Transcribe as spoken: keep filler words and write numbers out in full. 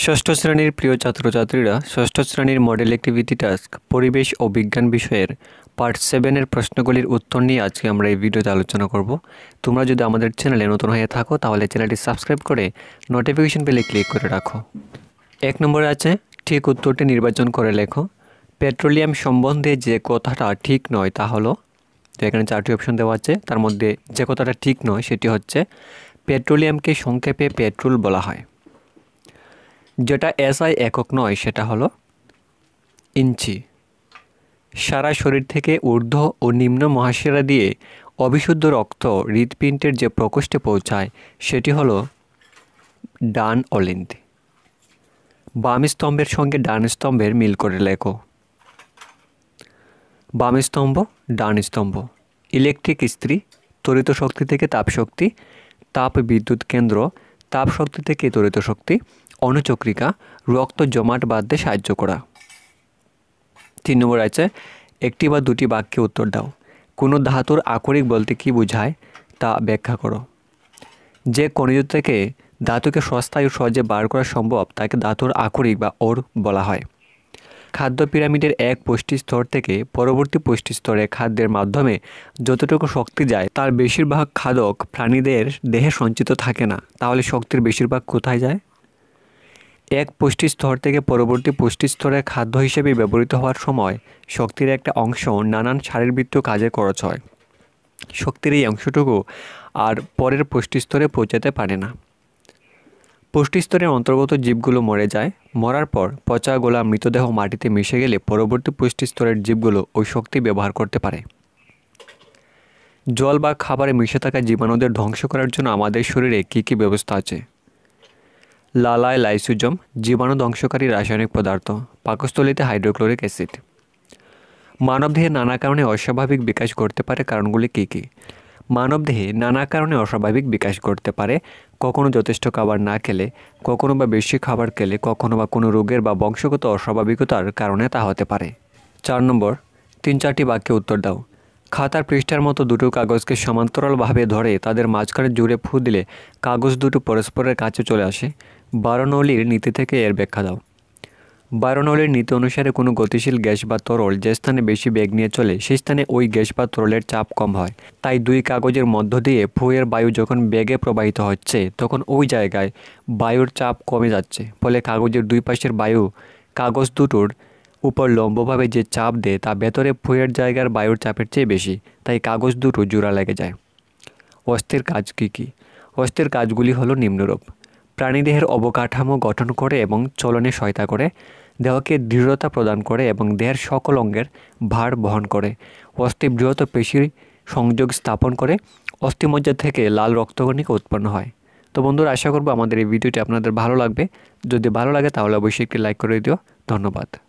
षष्ठ श्रेणीर प्रिय छात्र छात्रीरा षष्ठ श्रेणीर मडेल एक्टिविटी टास्क परिवेश और विज्ञान विषयेर पार्ट सेभेनेर प्रश्नगुलिर उत्तर निये आजके आमरा एई भिडियोते आलोचना करब। तोमरा जोदि आमादेर चैनेले नतुन हये थाको ताहले चैनेलटी सबस्क्राइब करे नोटिफिकेशन बेले क्लिक करे राखो। एक नम्बरे आछे ठीक उत्तरटी निर्वाचन करे लेखो। पेट्रोलियम सम्बन्धे जे कथाटा ठीक नय ता हलो, तो एखाने चारटी अपशन देवा आछे, तार मध्ये जे कथाटा ठीक नय सेटी हच्छे पेट्रोलियमके संक्षेपे पेट्रोल बला हय। जेटा एसआई एकक नय सेटा हलो इंची। सारा शरीर थेके ऊर्ध्व और निम्न महाशिरा दिए अबिशुद्ध रक्त हृदपिंडेर जे प्रकोष्ठे पौंछाय सेटी हलो डान अलिंदी। बाम स्तम्भेर संगे डान स्तम्भेर मिल करे लेखो। बाम स्तम्भ डान स्तम्भ। इलेक्ट्रिक इस्त्री तरित शक्ति थेके ताप शक्ति, ताप विद्युत केंद्र ताप शक्ति थेके तरित शक्ति, अणुचक्रिका रक्त जमाट बांधते साहाय्य करा। तीन नम्बर आछे एकटी बा दुटी वाक्ये उत्तर दाओ। कोनो धातुर आकरिक बोलते कि बोझाय ता व्याख्या करो। जे खनिज थेके धातुके सस्ताय ओ सहजे बार करा सम्भव ताके धातुर आकरिक बा और बला हय। खाद्य पिरामिडेर एक पुष्टि स्तर थेके परवर्ती पुष्टि स्तरे खाद्येर माध्यमे जतटुकु शक्ति जाय तार बेशिरभाग खादक प्राणीदेर देहे संचित थाके ना, ताहले शक्तिर बेशिरभाग कोथाय जाय? एक पुष्टि स्तर थेके परवर्ती पुष्टि स्तरे खाद्य हिसेबे व्यवहृत होवार समय शक्तिर एकटा अंश नानान शारीरबृत्तीय काजे खरच हय। शक्तिर एई अंशटुकु आर परेर पुष्टि स्तरे पौंछाते पारे ना। पुष्टि स्तरेर अंतर्गत जीवगुलो मरे যায়। मरार पर पचा गोला मृतदेह माटिते मिशे गेले परवर्ती पुष्टि स्तरेर जीवगुलो ओई शक्ति व्यवहार करते पारे। जल बा खाबारे मिशे थाका जीवाणुदेर ध्वंस करार जोन्नो आमादेर शरीरे कि कि व्यवस्था आछे? लालाय लाइसोजोम जीवाणु ध्वंसकारी रासायनिक पदार्थ, पाकस्थलीते हाइड्रोक्लोरिक एसिड। मानवदेहे नाना कारणे अस्वाभाविक विकास घटते पारे, कारणगुली कि कि? मानवदेहे नाना कारणे अस्वाभाविक विकास घटते पारे। कखनो यथेष्ट खाबार ना खेले, कखनो बा बेशी खाबार खेले, कखनो बा कोनो रोगेर बा वंशगत अस्वाभाविकतार कारणे ता होते पारे। चार नम्बर तीन चारटी वाक्ये उत्तर दाओ। खातार पृष्ठार मतो दुटो कागजके समान्तरालभावे धरे तादेर माझखाने जुड़े फू दिले कागज दुटो परस्परेर काछे चले आसे। बारनौलिर नीति थेके एर व्याख्या दाओ। बारनौलिर नीति अनुसारे कोनो गतिशील गैस बा तरल जे स्थाने बेशी बेग निये चले सेई स्थाने ओई गैस बा तरलेर चाप कम हय, ताई दुई कागजेर मध्य दिये फुएर वायु जखन बेगे प्रवाहित हच्छे तखन ओई जायगाय वायुर चाप कमे जाच्छे, फले कागजेर दुई पाशेर वायु कागज दुटोर ऊपर लम्बभावे जे चाप देय ता भेतरे फुएर जायगार वायुर चापेर चेये बेशी, ताई कागज दुटो जोड़ा लेगे जाय। अस्थिर काज कि कि? अस्थिर काजगुली हलो निम्नरूप। प्राणीदेहर अवकाठामो गठन करे एबं चलने सहायता करे, देहके दृढ़ता प्रदान करे एबं देहर सकल अंगेर भार बहन करे। अस्थि बृहत् पेशीर संयोग स्थापन करे। अस्थिमज्जा थेके लाल रक्तकणिका उत्पन्न हय। तो बंधुरा आशा करब आमादेर एई भिडियोटी आपनादेर भालो लागबे। जदि भालो लागे ताहले अवश्यई एकटी लाइक करे दिओ। धन्यवाद।